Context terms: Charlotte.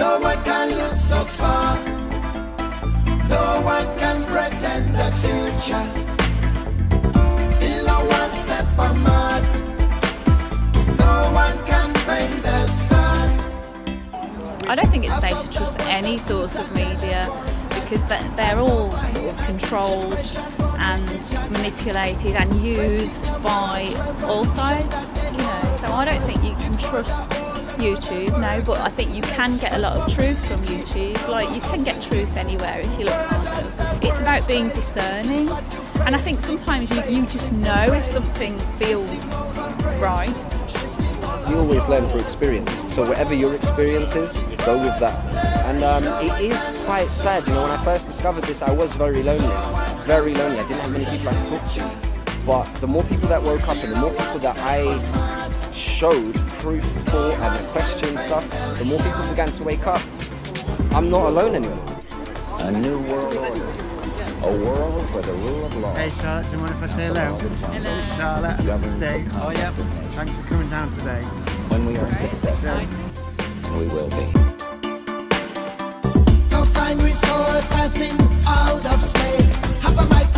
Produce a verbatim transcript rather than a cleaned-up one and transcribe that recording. No one can look so far. No one can pretend the future. Still a one step from us. No one can paint the stars. I don't think it's safe to trust any source of media, because they're all sort of controlled and manipulated and used by all sides, you know. So I don't think you can trust YouTube, no, but I think you can get a lot of truth from YouTube. Like, you can get truth anywhere if you look for it. It's about being discerning, and I think sometimes you, you just know if something feels right. You always learn through experience, so whatever your experience is, go with that. And um, it is quite sad, you know, when I first discovered this I was very lonely, very lonely, I didn't have many people I could talk to. But the more people that woke up and the more people that I showed proof for and questioned stuff, the more people began to wake up. I'm not alone anymore. A new world order. A world for the rule of law. Hey Charlotte, do you mind if I say hello? Hello. Hello Charlotte, and this is Dave. Oh yeah, thanks for coming down today. When we are successful, and we will be. Go find resources in out of space. Have a mic.